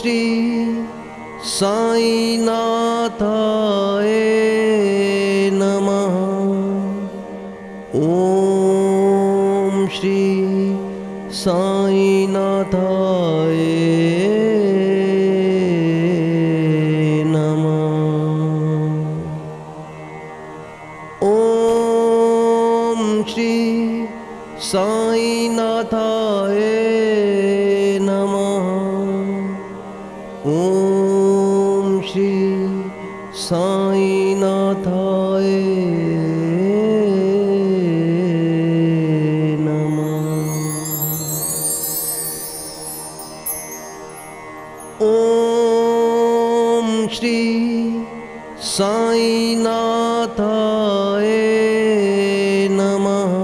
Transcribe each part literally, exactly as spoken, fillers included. श्री साईनाथाय नमः। ओम श्री साईनाथाय नमः। ओम श्री साईनाथाय नमः। ओम श्री साईनाथाय नमः। ओम श्री साईनाथाय नमः।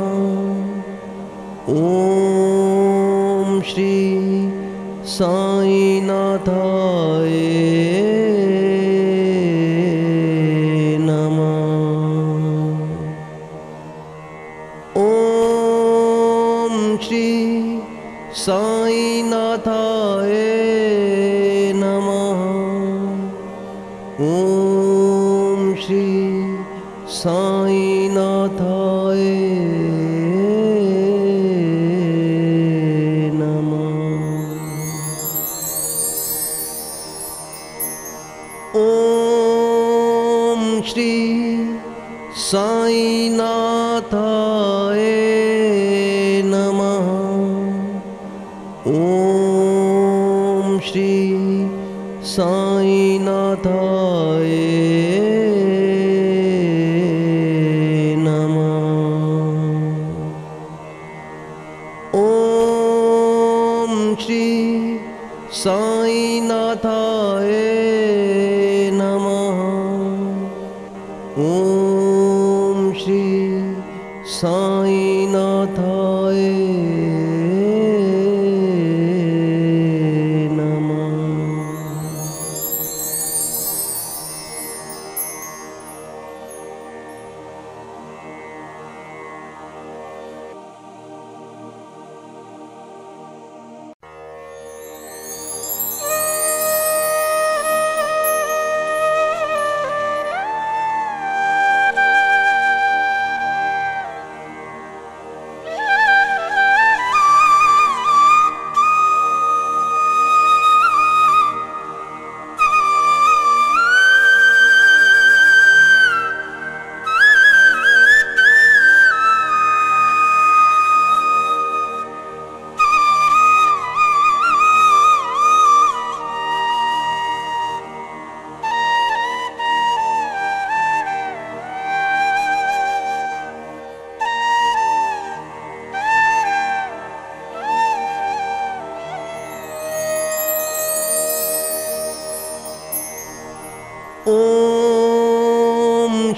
ओम श्री साईनाथाय नमः। ओम श्री साईनाथाय नमः। ओम श्री साईनाथाय श्री साईनाथाय नमः। ओम श्री साईनाथाय नमः। ओम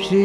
श्री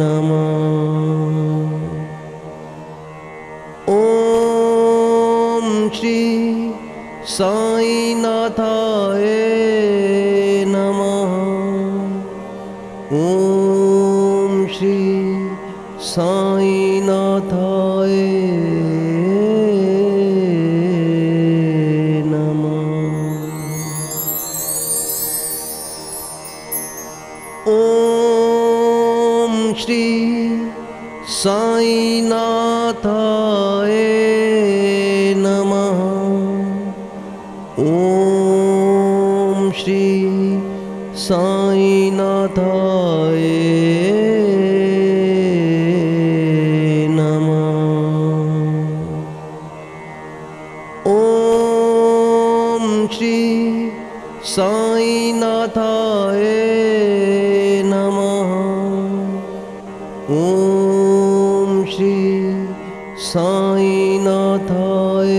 नमः। ओम श्री साईनाथाय नमः। ओम श्री साईनाथाय नमः। ओम श्री साईनाथाय नमः। ओम श्री साईनाथाय नमः। ओम श्री साईनाथाय नमः। ओम श्री साईनाथाय श्री साईनाथाय नमः। ओम श्री साईनाथाय नमः। ओम श्री साईनाथाय नमः। ओम श्री साईनाथाय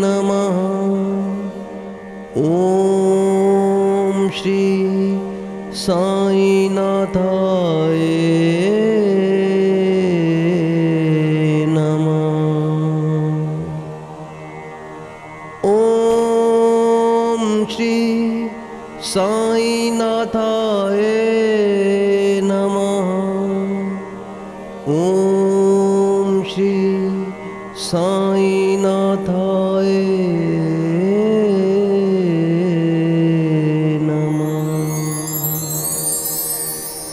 नमः। ओम श्री साईनाथाय नमः। ओम श्री साईनाथाय नमः। ओम श्री साईनाथाय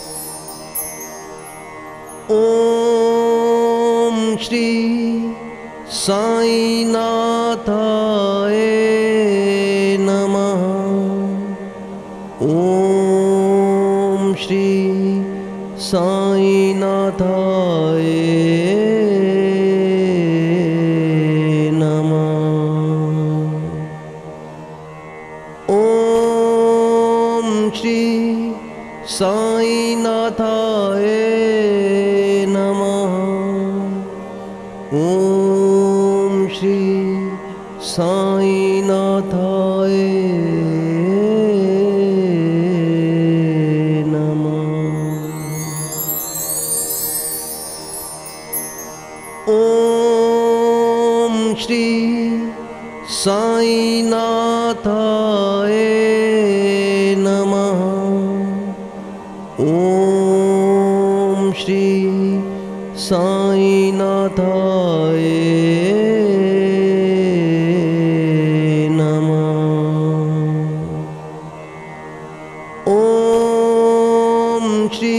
नमः। ओम श्री साईनाथाय नमः। ओम श्री साईनाथाय नमः। ओम श्री साईनाथाय नमः। ओम श्री साईनाथाय नमः। ओम श्री साईनाथाय श्री साईनाथाय नमः। ओम श्री साईनाथाय नमः। ओम श्री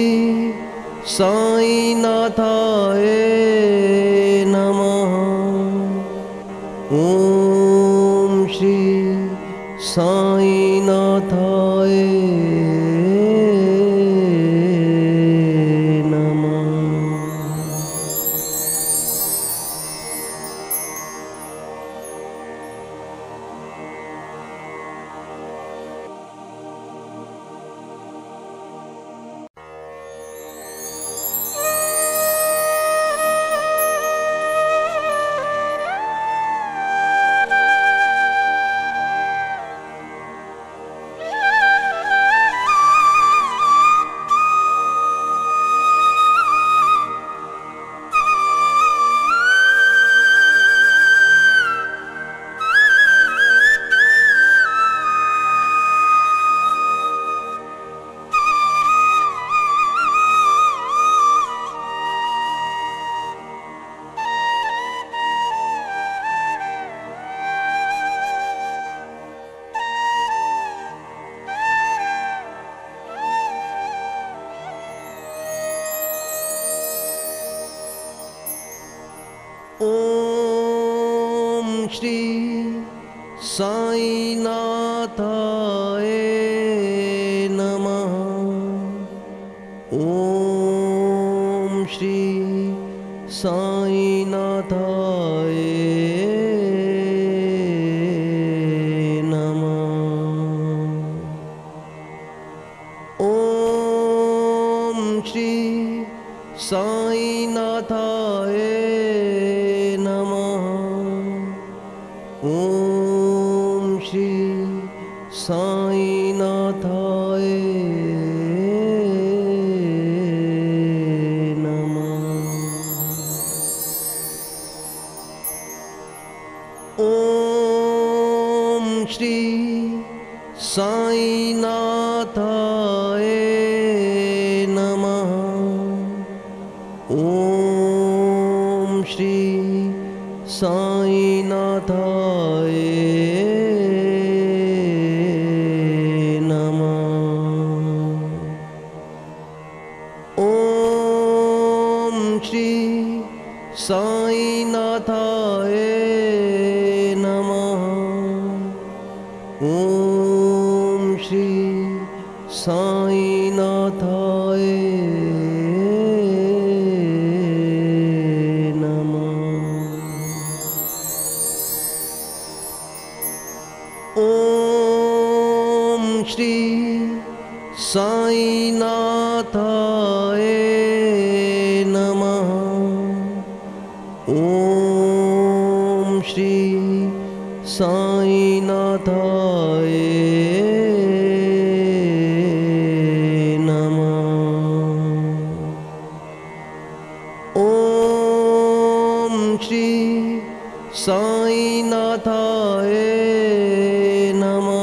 साईनाथाय नमः। ओम श्री साईनाथाय नमः। Shri Sainathaya Namah. Om Shri Sainathaya Namah. Om Shri Sainathaya Namah. Om Shri Sainathaya Namah. Om Shri Sainathaya Namah. Om Shri Sainathaya Namah. Om Shri Sainathaya Namah. Om Shri Sainathaya Om Shri Sainathaya Namah. Om Shri Sainathaya Namah. Om Shri Sainathaya Namah. Om Shri Sainathaya Namah. Om Shri Sainathaya Namah.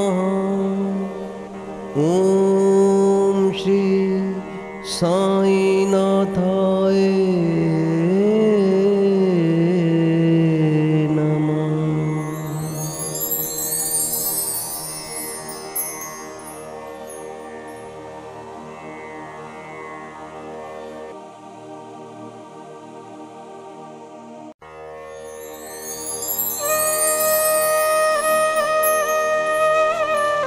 Om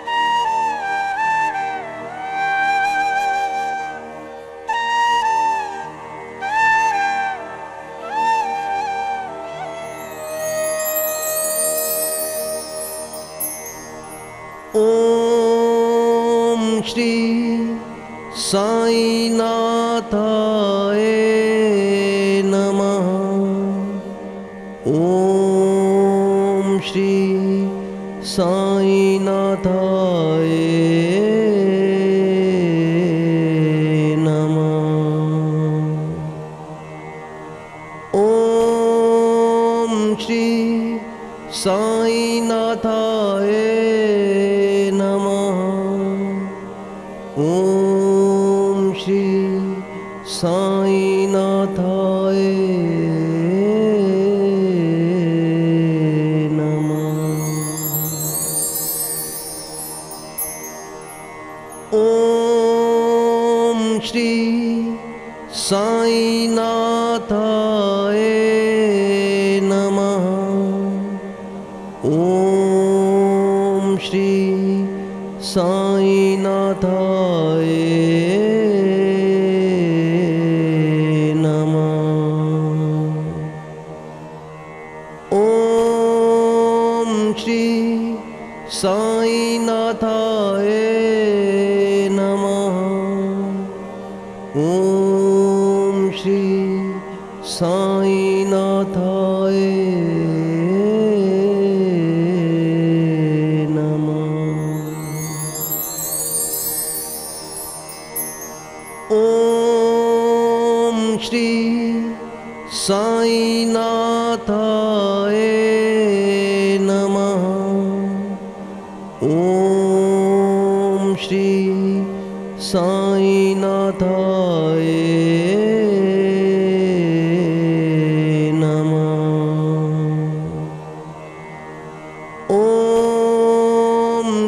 Shri Sainathaya Namah. Om Shri Sainathaya Namah. Om Shri Sainathaya Namah. Om Shri Sainathaya Namah. Om Shri Sainathaya Namah. Om Shri Sainathaya Namah. Om Shri Sainathaya Shri Sainathaya Namah. Sainathaya Namah. Om